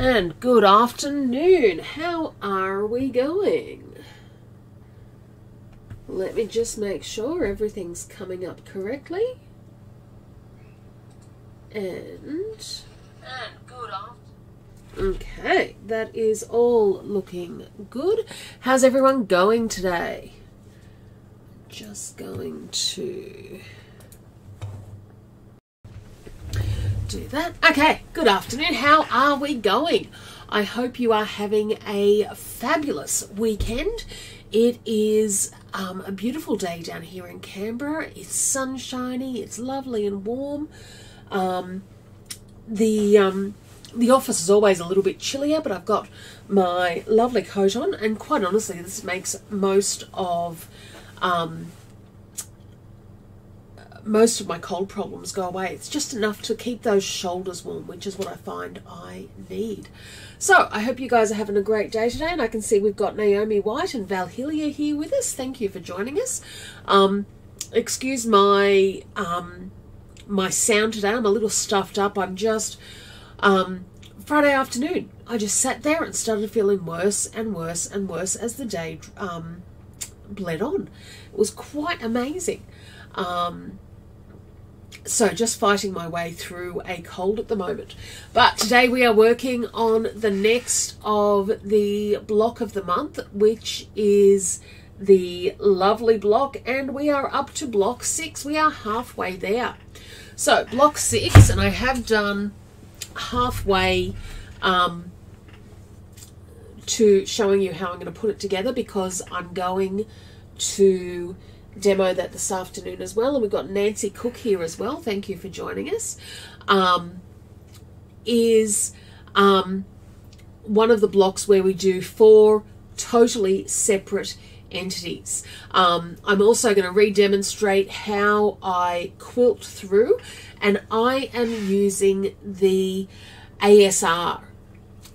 And good afternoon. How are we going? Let me just make sure everything's coming up correctly. And good afternoon. Okay, that is all looking good. How's everyone going today? Just going to do that. Okay, good afternoon. How are we going? I hope you are having a fabulous weekend. It is a beautiful day down here in Canberra. It's sunshiny, it's lovely and warm. The office is always a little bit chillier, but I've got my lovely coat on, and quite honestly this makes most of my cold problems go away. It's just enough to keep those shoulders warm, which is what I find I need. So I hope you guys are having a great day today, and I can see we've got Naomi White and Valhilia here with us. Thank you for joining us. Excuse my my sound today. I'm a little stuffed up. I'm just Friday afternoon I just sat there and started feeling worse and worse and worse as the day bled on. It was quite amazing. So just fighting my way through a cold at the moment. But today we are working on the next of the block of the month, which is the lovely block, and we are up to block 6. We are halfway there. So block 6, and I have done halfway to showing you how I'm going to put it together, because I'm going to demo that this afternoon as well. And we've got Nancy Cook here as well. Thank you for joining us. One of the blocks where we do 4 totally separate entities. I'm also going to re-demonstrate how I quilt through, and I am using the ASR,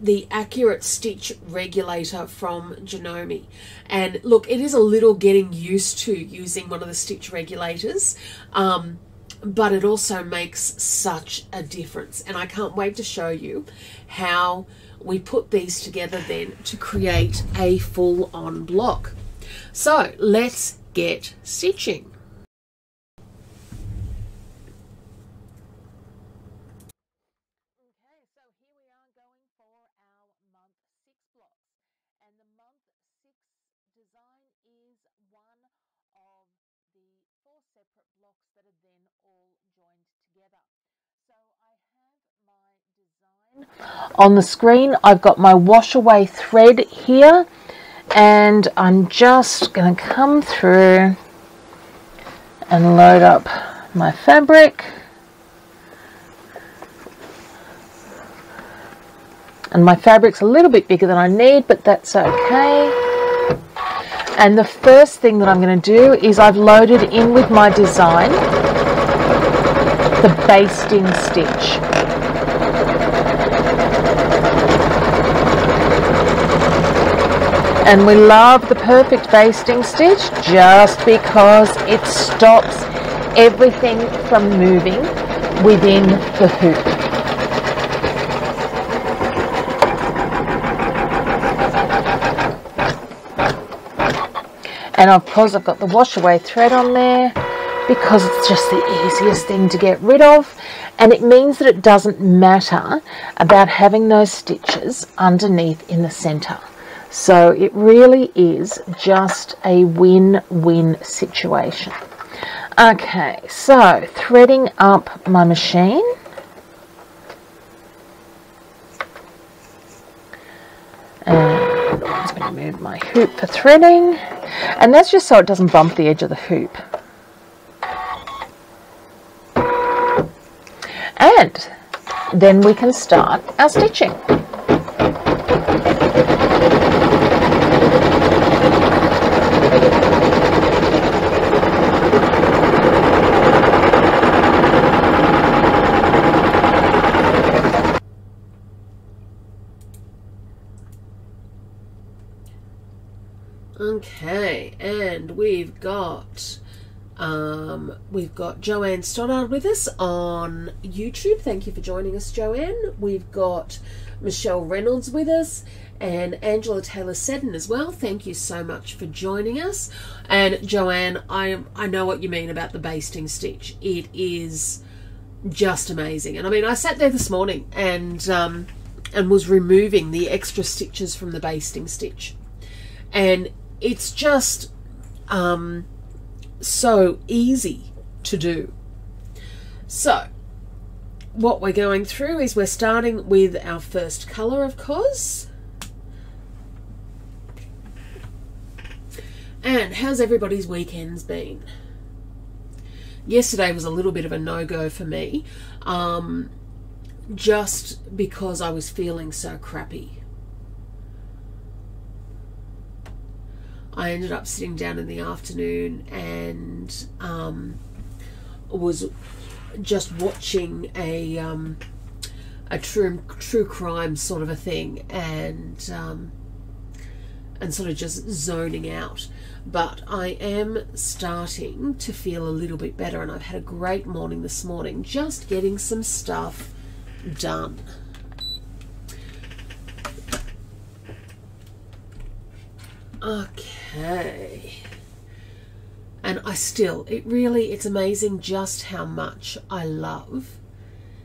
the Accurate Stitch Regulator from Janome. And look, it is a little getting used to using one of the stitch regulators, but it also makes such a difference, and I can't wait to show you how we put these together then to create a full-on block. So let's get stitching. On the screen I've got my washaway thread here, and I'm just going to come through and load up my fabric . And my fabric's a little bit bigger than I need, but that's okay. And the first thing that I'm going to do is I've loaded in with my design the basting stitch. And we love the perfect basting stitch just because it stops everything from moving within the hoop. And of course I've got the washaway thread on there because it's just the easiest thing to get rid of, and it means that it doesn't matter about having those stitches underneath in the centre. So it really is just a win-win situation. Okay, so threading up my machine. And I'm going to move my hoop for threading. And that's just so it doesn't bump the edge of the hoop. And then we can start our stitching. Okay, and we've got We've got Joanne Stoddard with us on YouTube. Thank you for joining us, Joanne. We've got Michelle Reynolds with us and Angela Taylor Seddon as well. Thank you so much for joining us. And Joanne, I know what you mean about the basting stitch. It is just amazing. And I mean, I sat there this morning and was removing the extra stitches from the basting stitch, and it's just so easy to do. So what we're going through is we're starting with our first color, of course. And how's everybody's weekends been? Yesterday was a little bit of a no-go for me, just because I was feeling so crappy. I ended up sitting down in the afternoon and was just watching a true crime sort of a thing, and sort of just zoning out. But I am starting to feel a little bit better, and I've had a great morning this morning just getting some stuff done. Okay. And I still, it's amazing just how much I love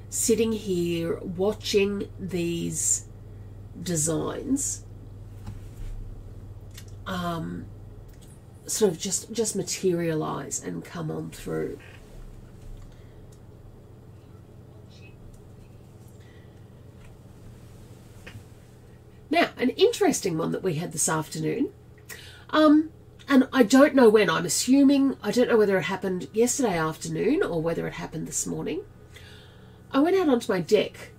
sitting here watching these designs sort of just materialize and come on through. Now, an interesting one that we had this afternoon, and I don't know when, I'm assuming, I don't know whether it happened yesterday afternoon or whether it happened this morning. I went out onto my deck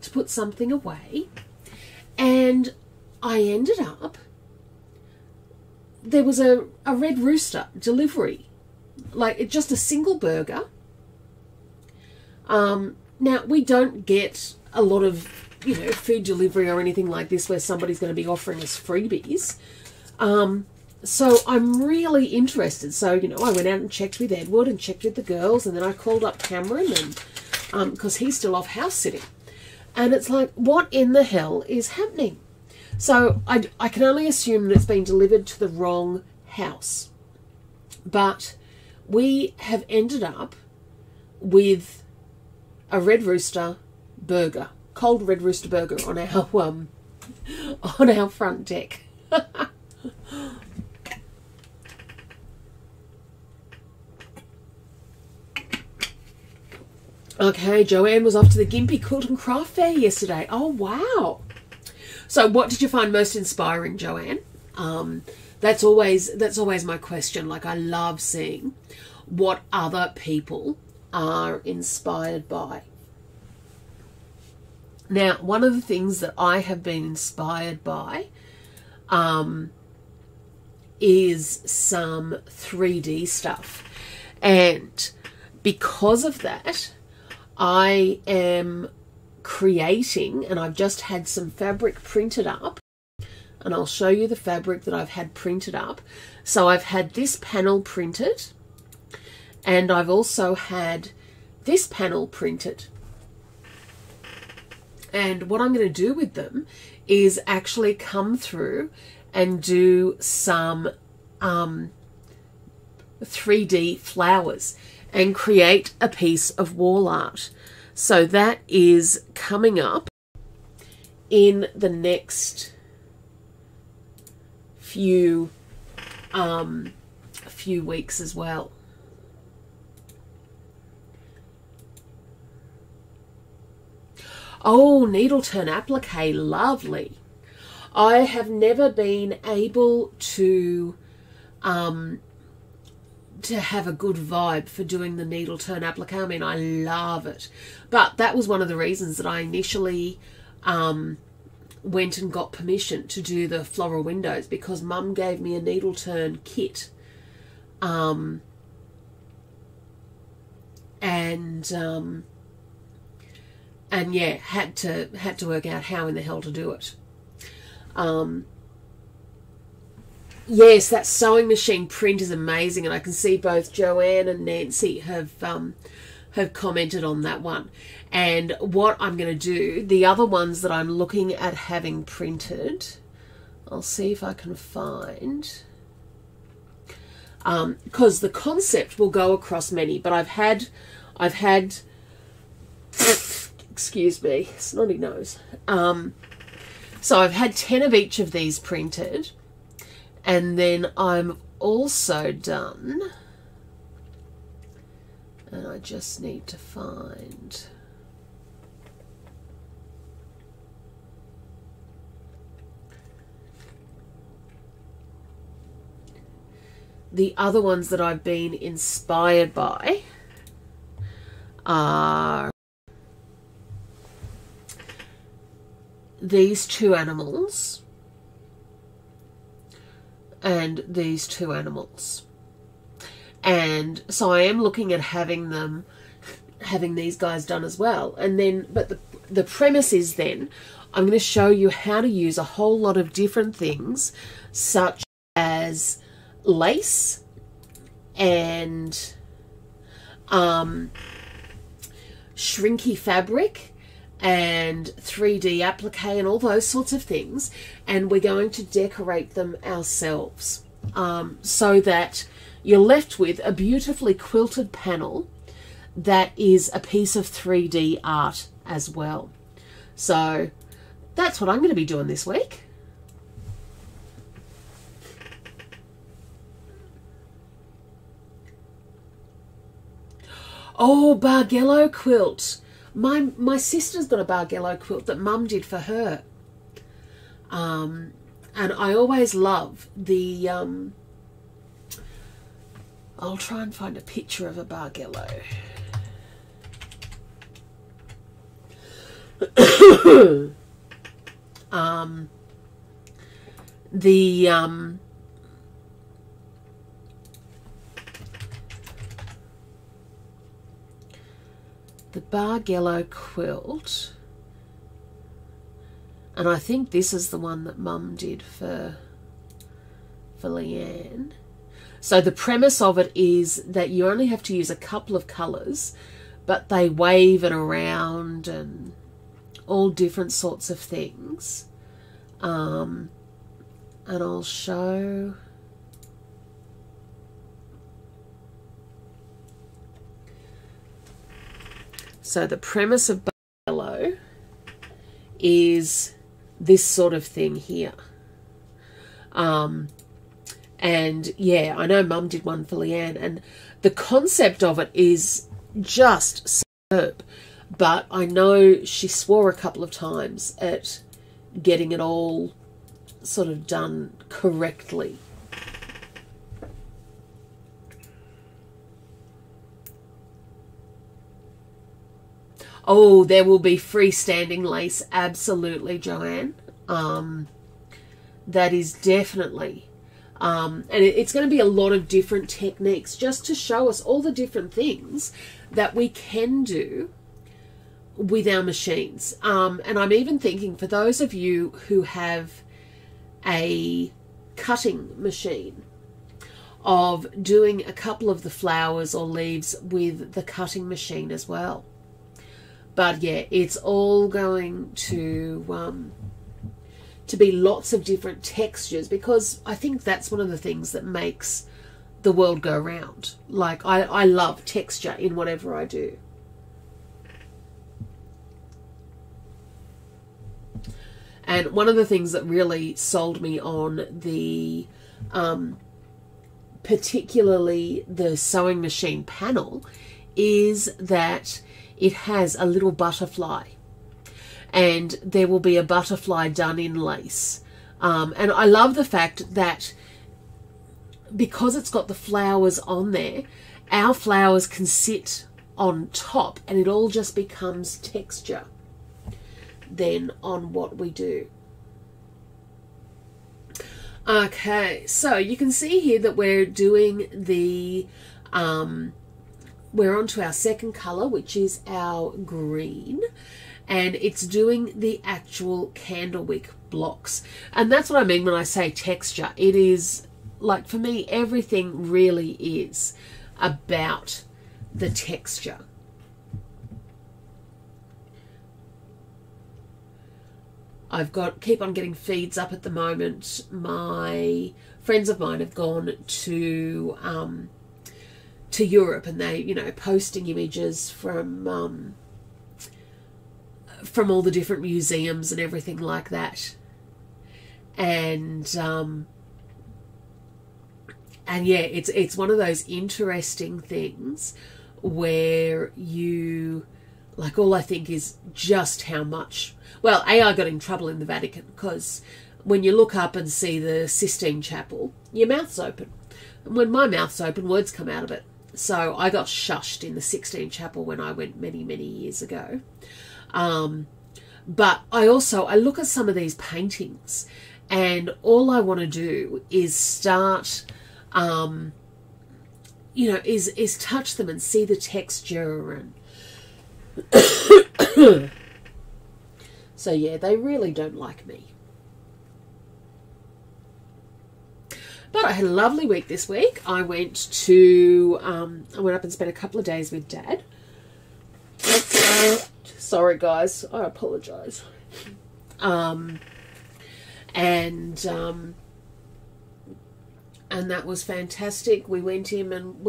to put something away, and I ended up, there was a Red Rooster delivery, like just a single burger. Now, we don't get a lot of, you know, food delivery or anything like this where somebody's going to be offering us freebies. So I'm really interested. So, you know, I went out and checked with Edward and checked with the girls, and then I called up Cameron, and because he's still off house sitting. And it's like, what in the hell is happening? So I can only assume that it's been delivered to the wrong house. But we have ended up with a Red Rooster burger, cold Red Rooster burger on our front deck. Okay, Joanne was off to the Gimpy Quilton Craft Fair yesterday. Oh, wow. So what did you find most inspiring, Joanne? That's always my question. Like, I love seeing what other people are inspired by. Now, one of the things that I have been inspired by is some 3D stuff. And because of that, I am creating, and I've just had some fabric printed up, and I'll show you the fabric that I've had printed up. So I've had this panel printed, and I've also had this panel printed. And what I'm going to do with them is actually come through and do some 3D flowers and create a piece of wall art. So that is coming up in the next few weeks as well. Oh, needle turn applique, lovely. I have never been able to have a good vibe for doing the needle turn applique. I mean, I love it. But that was one of the reasons that I initially went and got permission to do the floral windows, because Mum gave me a needle turn kit. And yeah, had to work out how in the hell to do it. Yes, that sewing machine print is amazing, and I can see both Joanne and Nancy have commented on that one. And what I'm going to do, the other ones that I'm looking at having printed, I'll see if I can find, because the concept will go across many, but I've had excuse me, snotty nose, so I've had 10 of each of these printed, and then I'm also done, and I just need to find, the other ones that I've been inspired by are these two animals and these two animals. And so I am looking at having these guys done as well. And then, but the premise is then, I'm going to show you how to use a whole lot of different things, such as lace and shrinky fabric and 3D applique and all those sorts of things, and we're going to decorate them ourselves, so that you're left with a beautifully quilted panel that is a piece of 3D art as well. So that's what I'm going to be doing this week. Oh, Bargello quilt. My sister's got a Bargello quilt that Mum did for her. And I always love the... I'll try and find a picture of a Bargello. The Bargello quilt, and I think this is the one that Mum did for Leanne. So the premise of it is that you only have to use a couple of colours, but they wave it around and all different sorts of things. And I'll show... So the premise of Bargello is this sort of thing here. And yeah, I know Mum did one for Leanne, and the concept of it is just superb. But I know she swore a couple of times at getting it all sort of done correctly. Oh, there will be freestanding lace, absolutely, Joanne. That is definitely, and it's going to be a lot of different techniques just to show us all the different things that we can do with our machines. And I'm even thinking for those of you who have a cutting machine, of doing a couple of the flowers or leaves with the cutting machine as well. But yeah, it's all going to be lots of different textures, because I think that's one of the things that makes the world go round. Like, I love texture in whatever I do. And one of the things that really sold me on the, particularly the sewing machine panel, is that it has a little butterfly, and there will be a butterfly done in lace. And I love the fact that because it's got the flowers on there, our flowers can sit on top and it all just becomes texture then on what we do. Okay, so you can see here that we're doing the... we're on to our second colour, which is our green, and it's doing the actual candlewick blocks. And that's what I mean when I say texture. It is Like for me, everything really is about the texture. I've got, keep on getting feeds up at the moment. My friends of mine have gone to Europe, and they, you know, posting images from all the different museums and everything like that. And yeah, it's one of those interesting things where you, like, all I think is just how much, well, AI got in trouble in the Vatican because when you look up and see the Sistine Chapel, your mouth's open. And when my mouth's open, words come out of it. So I got shushed in the Sistine Chapel when I went many, many years ago. But I look at some of these paintings, and all I want to do is start, you know, is touch them and see the texture and... So yeah, they really don't like me. But I had a lovely week this week. I went to I went up and spent a couple of days with Dad. Sorry guys, I apologise. And that was fantastic. We went in and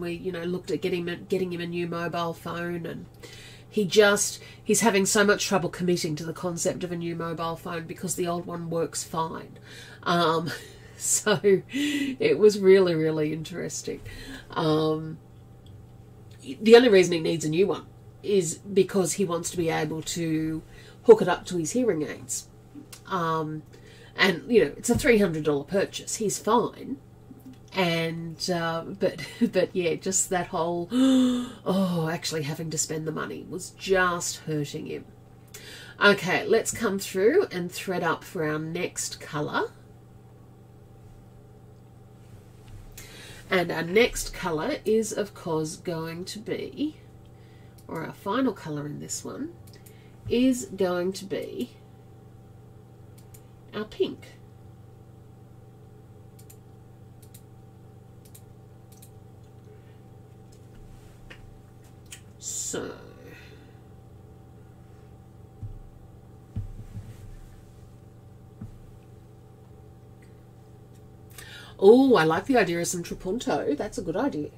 we, you know, looked at getting him a new mobile phone, and he's having so much trouble committing to the concept of a new mobile phone because the old one works fine. So it was really, really interesting. The only reason he needs a new one is because he wants to be able to hook it up to his hearing aids. And, you know, it's a $300 purchase. He's fine. And, but yeah, just that whole, oh, actually having to spend the money was just hurting him. Okay, let's come through and thread up for our next colour. And our next colour is, of course, going to be, or our final colour in this one, is going to be our pink. So oh, I like the idea of some trapunto. That's a good idea.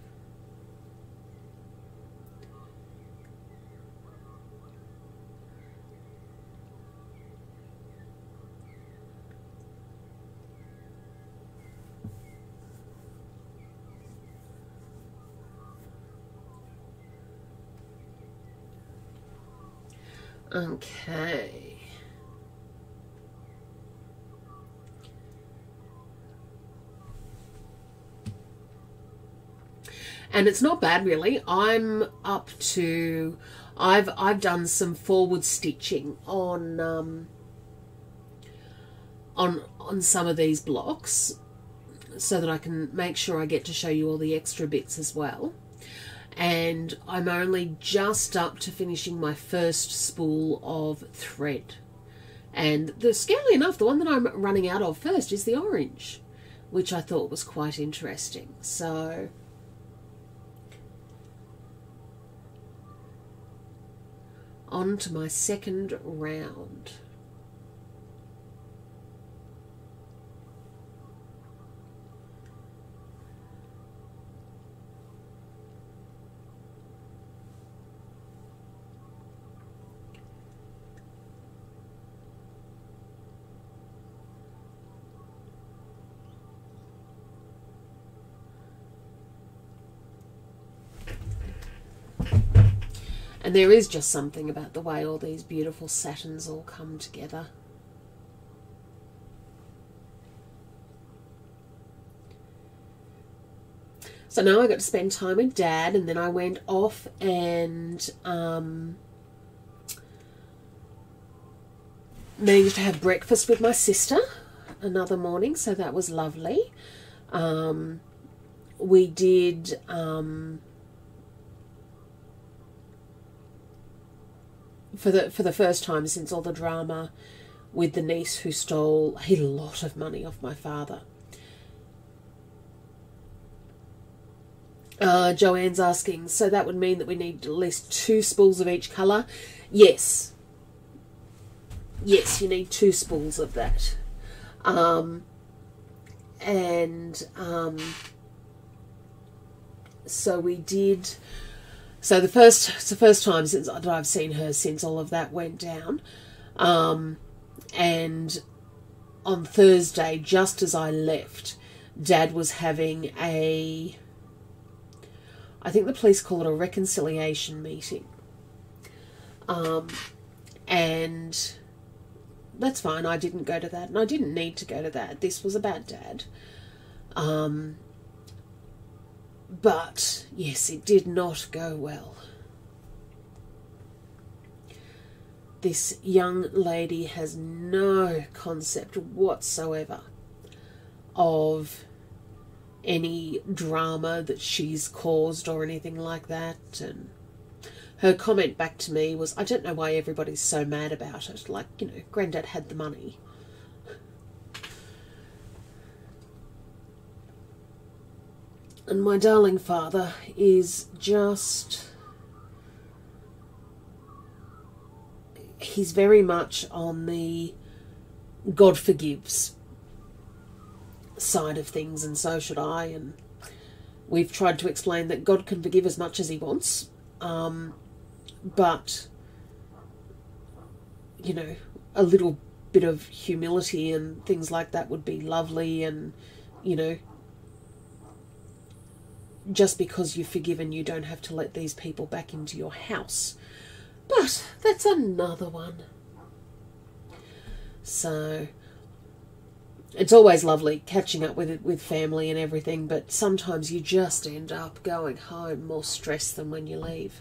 Okay. And it's not bad, really. I'm up to, I've done some forward stitching on some of these blocks so that I can make sure I get to show you all the extra bits as well. And I'm only just up to finishing my first spool of thread. And scarily enough, the one that I'm running out of first is the orange, which I thought was quite interesting. So on to my second round. And there is just something about the way all these beautiful satins all come together. So now I got to spend time with Dad, and then I went off and managed to have breakfast with my sister another morning, so that was lovely. We did... For the first time since all the drama with the niece who stole a lot of money off my father, Joanne's asking, so that would mean that we need at least 2 spools of each colour. Yes. Yes, you need 2 spools of that. So we did... So it's the first time since I've seen her since all of that went down. And on Thursday, just as I left, Dad was having a... I think the police call it a reconciliation meeting. And that's fine. I didn't go to that, and I didn't need to go to that. This was about Dad. But yes, it did not go well. This young lady has no concept whatsoever of any drama that she's caused or anything like that. And her comment back to me was, I don't know why everybody's so mad about it. Like, you know, Granddad had the money. And my darling father is just... He's very much on the God forgives side of things, and so should I, and we've tried to explain that God can forgive as much as he wants, but you know, a little bit of humility and things like that would be lovely. And you know, just because you've forgiven, you don't have to let these people back into your house. But that's another one. So it's always lovely catching up with family and everything, but sometimes you just end up going home more stressed than when you leave.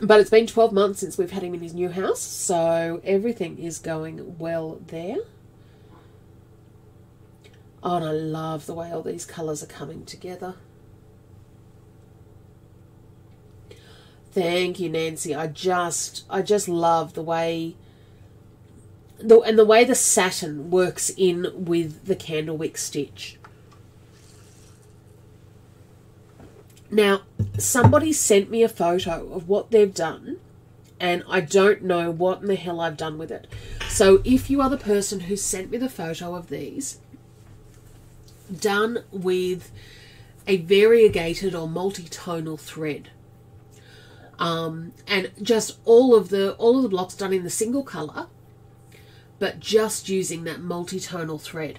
But it's been 12 months since we've had him in his new house, so everything is going well there. Oh, and I love the way all these colours are coming together. Thank you, Nancy. I just love the way... And the way the satin works in with the candlewick stitch. Now, somebody sent me a photo of what they've done, and I don't know what in the hell I've done with it. So if you are the person who sent me the photo of these, done with a variegated or multi-tonal thread, and just all of the blocks done in the single colour, but just using that multi-tonal thread.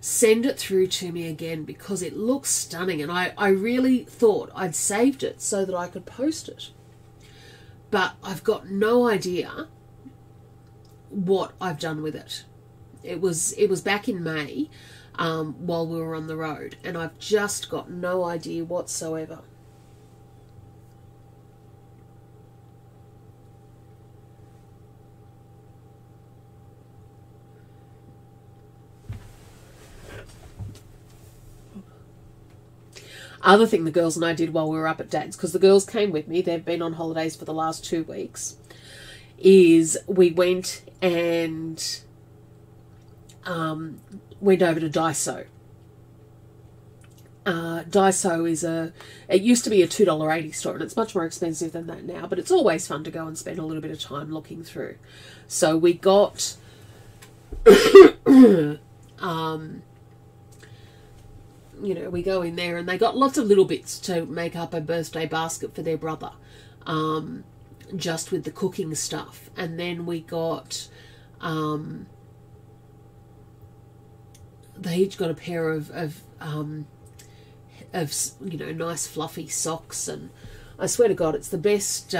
Send it through to me again, because it looks stunning, and I really thought I'd saved it so that I could post it. But I've got no idea what I've done with it. It was back in May, while we were on the road, and I've just got no idea whatsoever. Other thing the girls and I did while we were up at Dad's, because the girls came with me, they've been on holidays for the last 2 weeks, is we went and went over to Daiso. Daiso is it used to be a $2.80 store, and it's much more expensive than that now, but it's always fun to go and spend a little bit of time looking through. So we got you know, we go in there and they got lots of little bits to make up a birthday basket for their brother, just with the cooking stuff. And then we got, they each got a pair of you know, nice fluffy socks. And I swear to God, it's the best,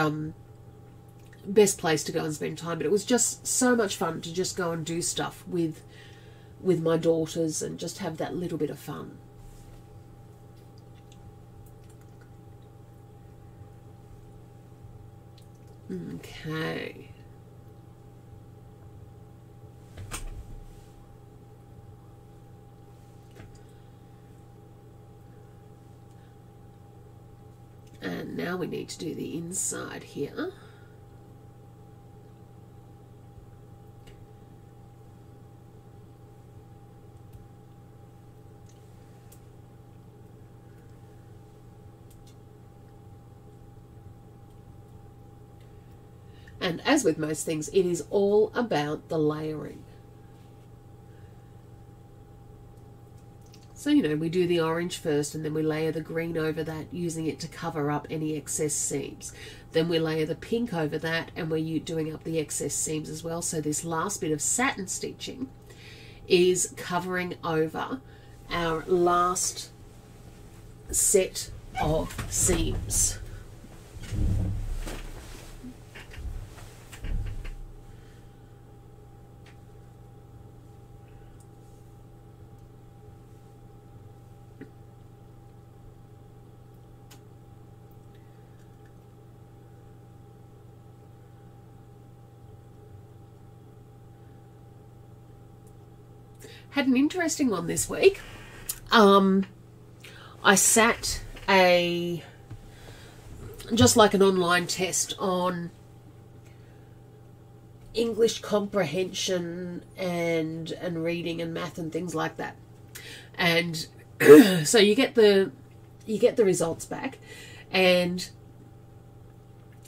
best place to go and spend time. But it was just so much fun to just go and do stuff with my daughters and just have that little bit of fun. Okay. And now we need to do the inside here. And as with most things, it is all about the layering. So, you know, we do the orange first and then we layer the green over that, using it to cover up any excess seams. Then we layer the pink over that and we're doing up the excess seams as well. So this last bit of satin stitching is covering over our last set of seams. Had an interesting one this week. I sat just like an online test on English comprehension and reading and math and things like that. And so you get the results back, and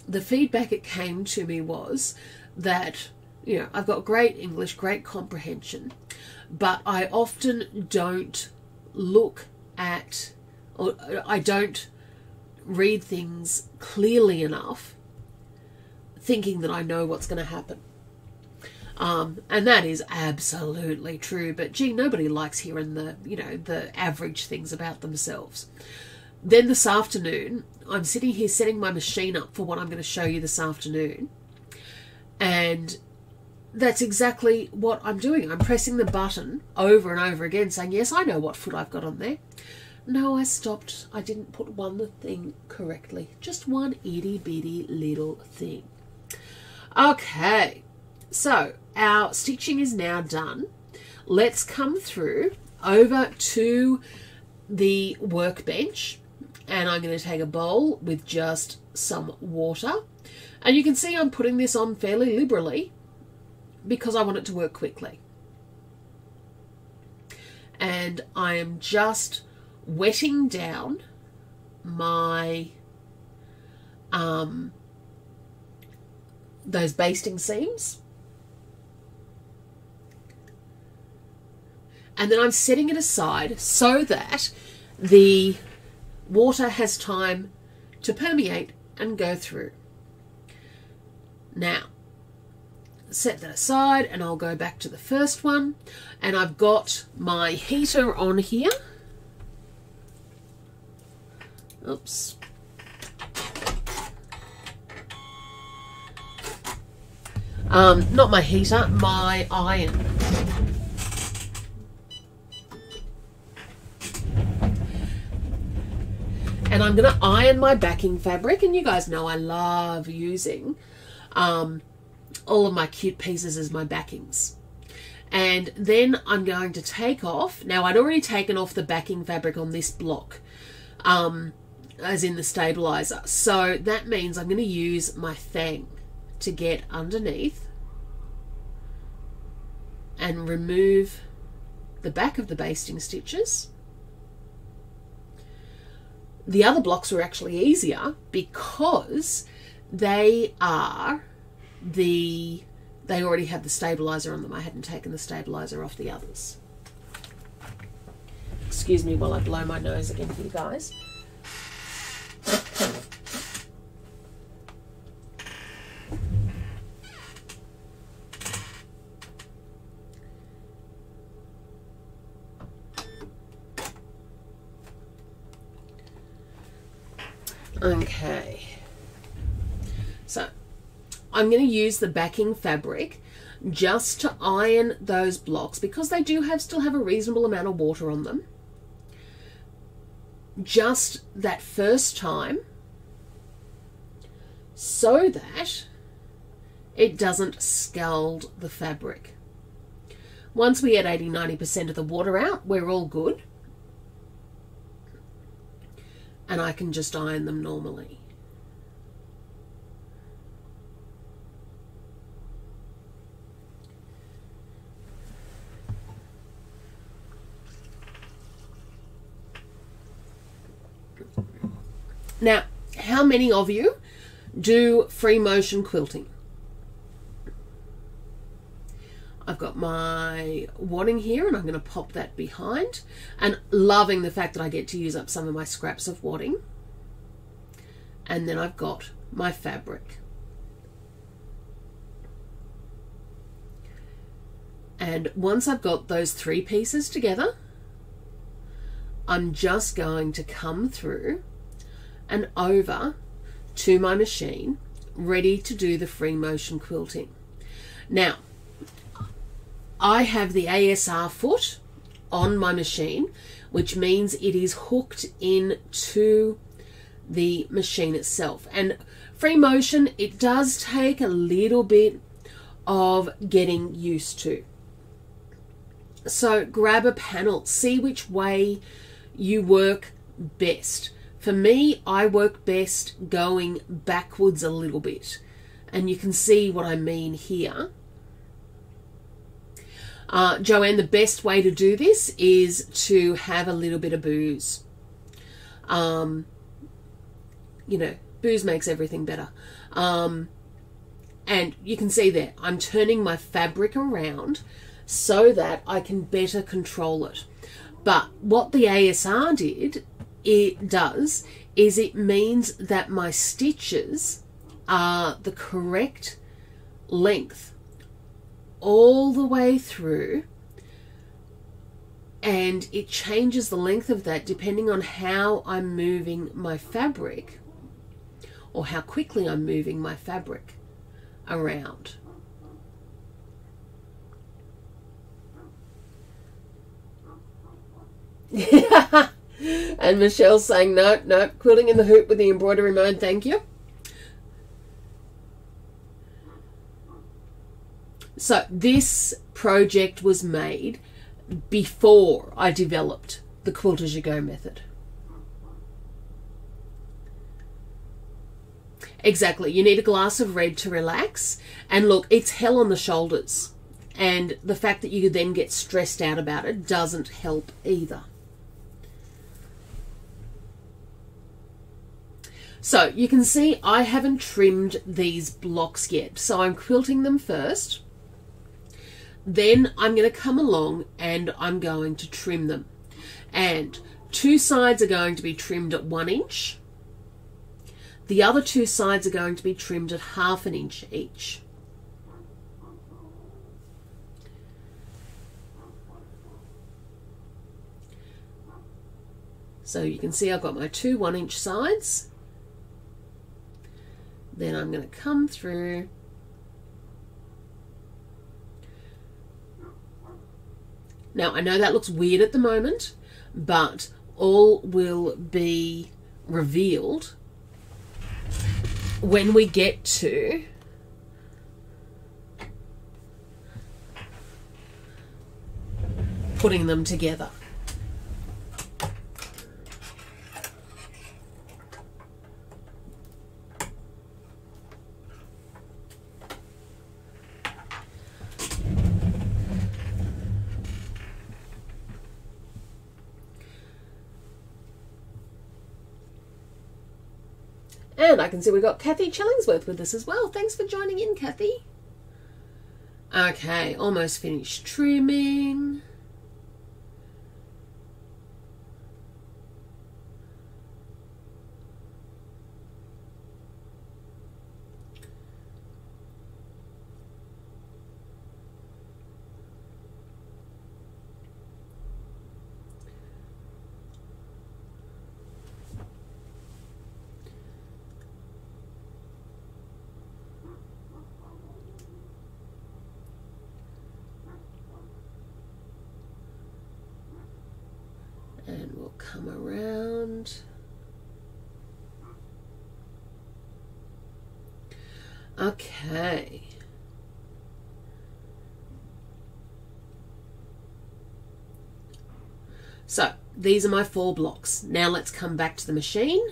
the feedback it came to me was that, you know, I've got great English, great comprehension, but I often don't look at, or I don't read things clearly enough, thinking that I know what's going to happen. And that is absolutely true, but gee, nobody likes hearing the, you know, the average things about themselves. Then this afternoon, I'm sitting here setting my machine up for what I'm going to show you this afternoon, and that's exactly what I'm doing. I'm pressing the button over and over again saying, yes, I know what foot I've got on there. No, I stopped. I didn't put one thing correctly. Just one itty bitty little thing. Okay, so our stitching is now done. Let's come through over to the workbench, and I'm going to take a bowl with just some water. And you can see I'm putting this on fairly liberally, because I want it to work quickly. And I am just wetting down my those basting seams, and then I'm setting it aside so that the water has time to permeate and go through. Now set that aside, and I'll go back to the first one, and I've got my heater on here. Oops. Not my heater, my iron. And I'm going to iron my backing fabric, and you guys know I love using all of my cute pieces as my backings. And then I'm going to take off, now I'd already taken off the backing fabric on this block, as in the stabilizer, so that means I'm going to use my fang to get underneath and remove the back of the basting stitches. The other blocks were actually easier because they already had the stabilizer on them. I hadn't taken the stabilizer off the others. Excuse me while I blow my nose again for you guys. Okay, so I'm going to use the backing fabric just to iron those blocks, because they do still have a reasonable amount of water on them. Just that first time, so that it doesn't scald the fabric. Once we get 80–90% of the water out, we're all good, and I can just iron them normally. Now, how many of you do free motion quilting? I've got my wadding here, and I'm going to pop that behind, and loving the fact that I get to use up some of my scraps of wadding. And then I've got my fabric. And once I've got those three pieces together, I'm just going to come through and over to my machine, ready to do the free motion quilting. Now, I have the ASR foot on my machine, which means it is hooked in to the machine itself. And free motion, it does take a little bit of getting used to. So grab a panel, see which way you work best. For me, I work best going backwards a little bit, and you can see what I mean here. Joanne, the best way to do this is to have a little bit of booze. You know, booze makes everything better. And you can see there, I'm turning my fabric around so that I can better control it. But what the ASR does is it means that my stitches are the correct length all the way through, and it changes the length of that depending on how I'm moving my fabric, or how quickly I'm moving my fabric around. And Michelle's saying, no, no, quilting in the hoop with the embroidery mind, thank you. So this project was made before I developed the quilt as you go method. Exactly, you need a glass of red to relax, and look, it's hell on the shoulders, and the fact that you could then get stressed out about it doesn't help either. So you can see I haven't trimmed these blocks yet, so I'm quilting them first. Then I'm going to come along and I'm going to trim them. And two sides are going to be trimmed at 1 inch. The other two sides are going to be trimmed at 1/2 inch each. So you can see I've got my two 1 inch sides. Then I'm going to come through . Now, I know that looks weird at the moment, but all will be revealed when we get to putting them together. And I can see we've got Cathy Chillingsworth with us as well. Thanks for joining in, Cathy. Okay, almost finished trimming. Come around. Okay. So these are my 4 blocks. Now let's come back to the machine,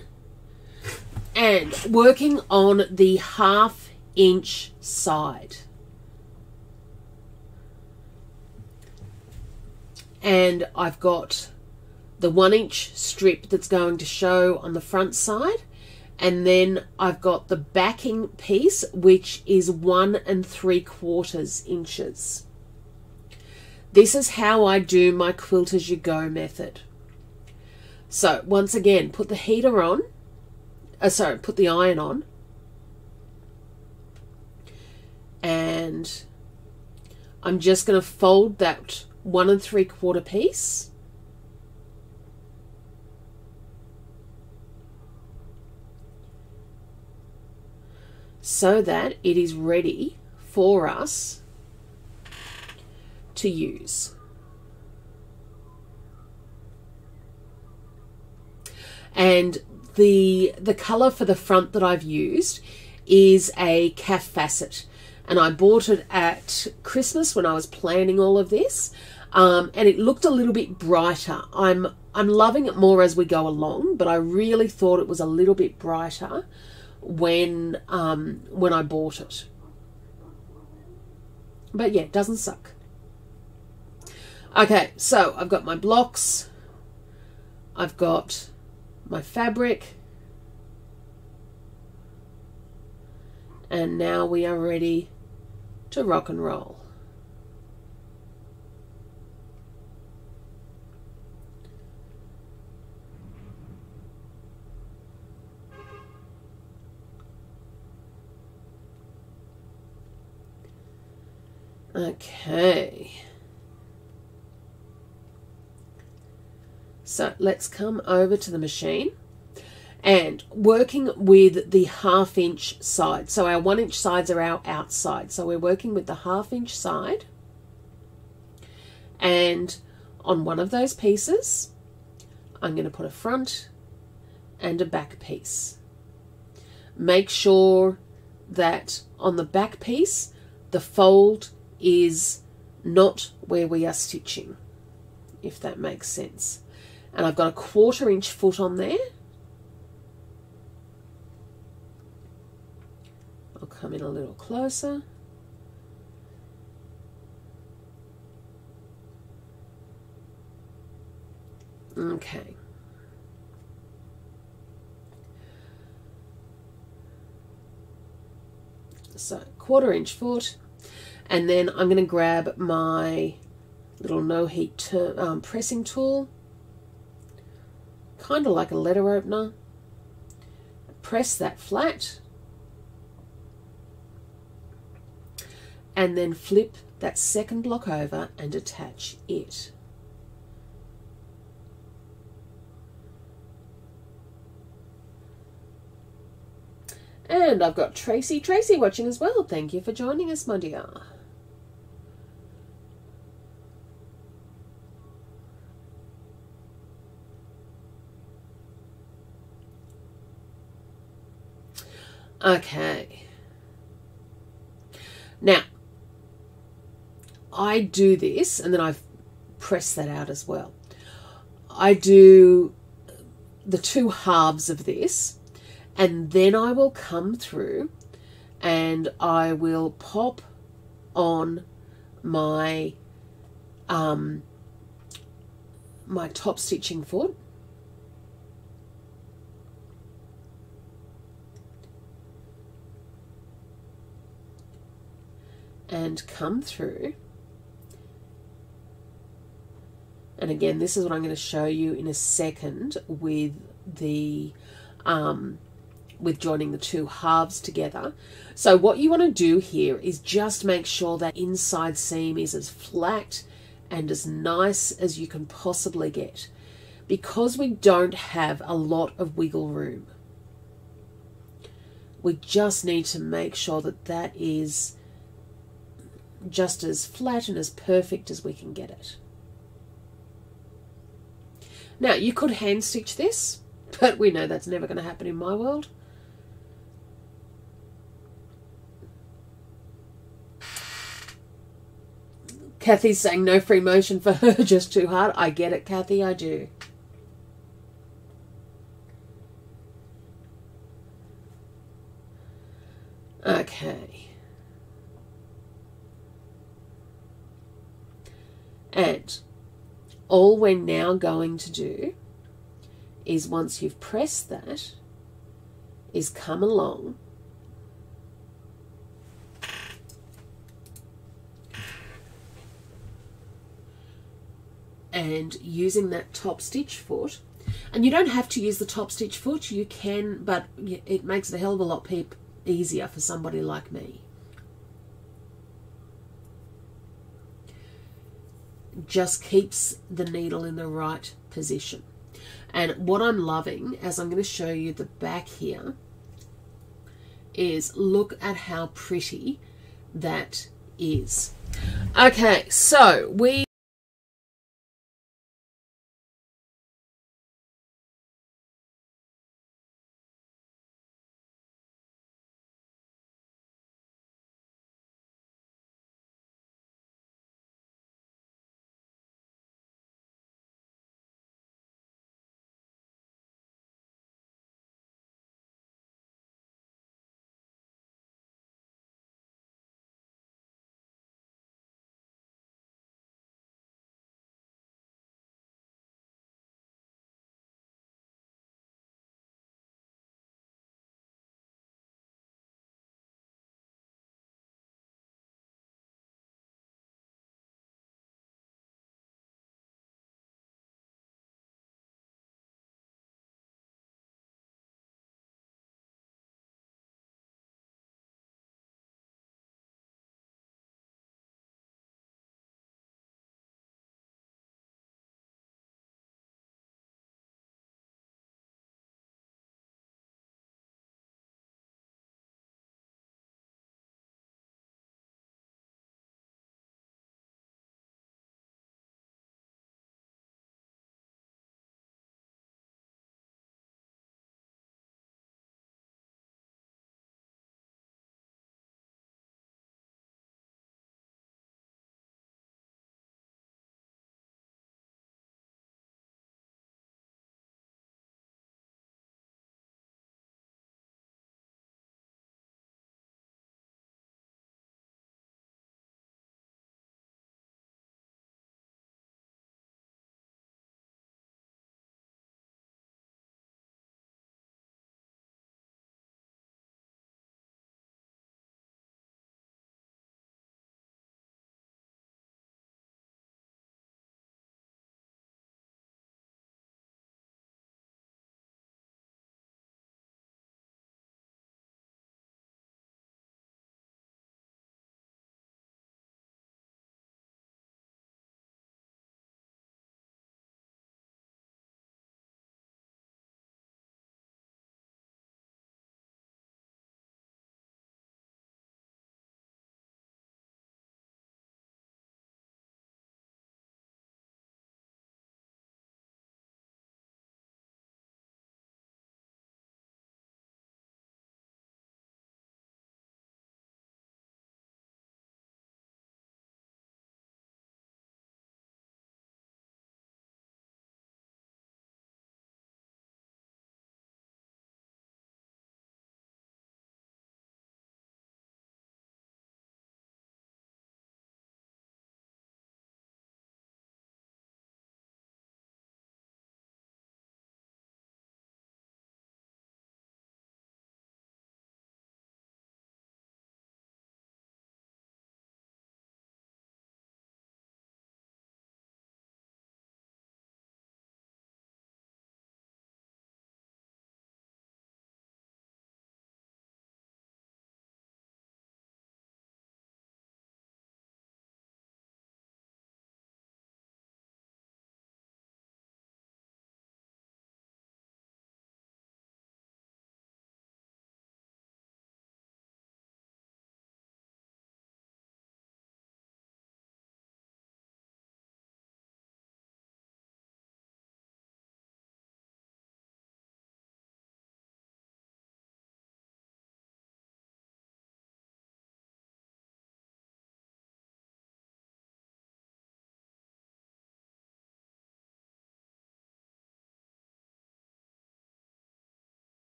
and working on the 1/2 inch side. And I've got the 1 inch strip that's going to show on the front side, and then I've got the backing piece, which is 1 3/4 inches. This is how I do my quilt as you go method. So once again, put the heater on, put the iron on, and I'm just going to fold that 1 3/4 piece so that it is ready for us to use. And the colour for the front that I've used is a calf facet, and I bought it at Christmas when I was planning all of this, and it looked a little bit brighter. I'm loving it more as we go along, but I really thought it was a little bit brighter when I bought it. But yeah, it doesn't suck. Okay, so I've got my blocks, I've got my fabric, and now we are ready to rock and roll. Okay. So let's come over to the machine and working with the 1/2 inch side. So our 1 inch sides are our outside. So we're working with the 1/2 inch side, and on one of those pieces, I'm going to put a front and a back piece. Make sure that on the back piece, the fold is not where we are stitching, if that makes sense. And I've got a 1/4 inch foot on there. I'll come in a little closer. Okay. So 1/4 inch foot. And then I'm going to grab my little no-heat pressing tool, kind of like a letter opener. Press that flat, and then flip that second block over and attach it. And I've got Tracy watching as well. Thank you for joining us, my dear. Okay, now I do this, and then I've pressed that out as well. I do the 2 halves of this, and then I will come through and I will pop on my my top stitching foot. And come through, and again, this is what I'm going to show you in a second with the with joining the 2 halves together. So what you want to do here is just make sure that inside seam is as flat and as nice as you can possibly get, because we don't have a lot of wiggle room. We just need to make sure that that is just as flat and as perfect as we can get it. Now, you could hand stitch this, but we know that's never going to happen in my world. Cathy's saying no free motion for her, just too hard. I get it, Cathy, I do. Okay. And all we're now going to do is, once you've pressed that, is come along and using that top stitch foot. And you don't have to use the top stitch foot, you can, but it makes it a hell of a lot easier for somebody like me. Just keeps the needle in the right position. And what I'm loving, as I'm going to show you the back here, is look at how pretty that is. Okay, so we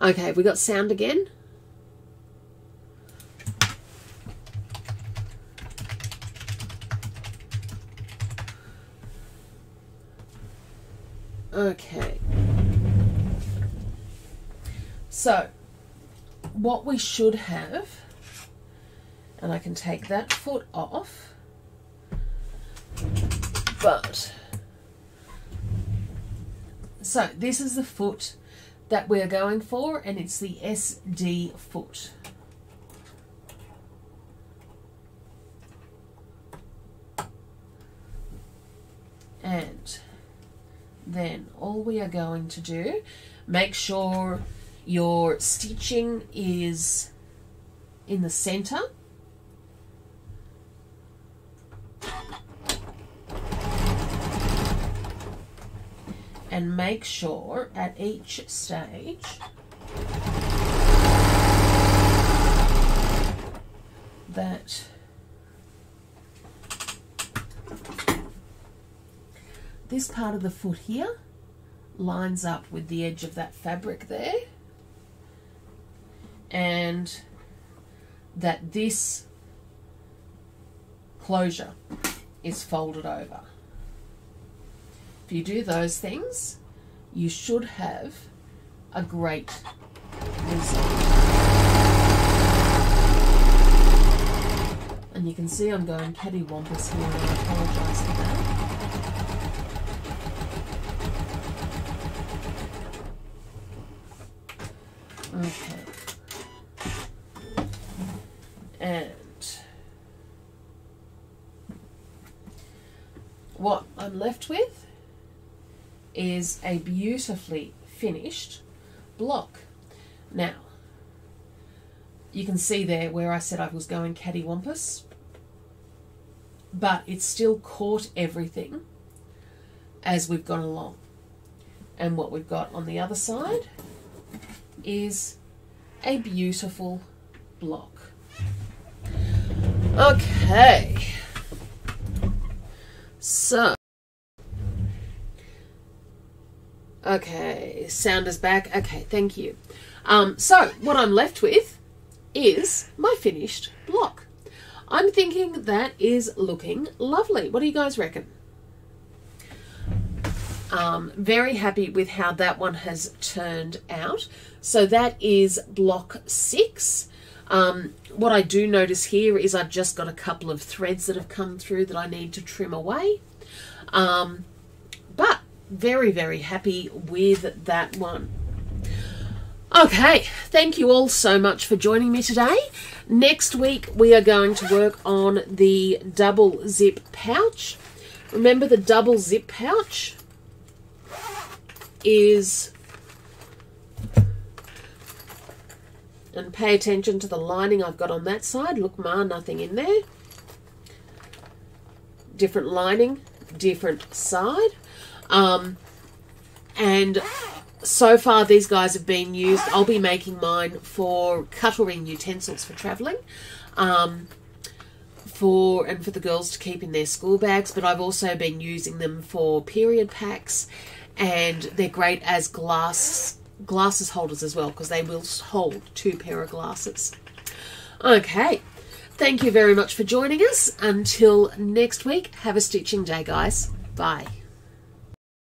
Okay, have we got sound again? Okay. So, what we should have, and I can take that foot off, but, so this is the foot that we're going for, and it's the SD foot. And then all we are going to do, make sure your stitching is in the center. And make sure at each stage that this part of the foot here lines up with the edge of that fabric there, and that this closure is folded over. If you do those things, you should have a great result. And you can see I'm going cattywampus here, and I apologise for that. Okay, and what I'm left with is a beautifully finished block. Now, you can see there where I said I was going cattywampus, but it's still caught everything as we've gone along. And what we've got on the other side is a beautiful block. Okay, so okay, sound is back. Okay, thank you. So what I'm left with is my finished block. I'm thinking that is looking lovely. What do you guys reckon? Very happy with how that one has turned out. So that is block 6. What I do notice here is I've just got a couple of threads that have come through that I need to trim away. But very, very happy with that one. Okay, thank you all so much for joining me today. Next week we are going to work on the double zip pouch. Remember, the double zip pouch is, and pay attention to the lining I've got on that side. Look, nothing in there. Different lining, different side. And so far these guys have been used. I'll be making mine for cutlery utensils for travelling, and for the girls to keep in their school bags, but I've also been using them for period packs. And they're great as glasses holders as well, because they will hold 2 pair of glasses. Okay, thank you very much for joining us. Until next week, have a stitching day, guys. Bye.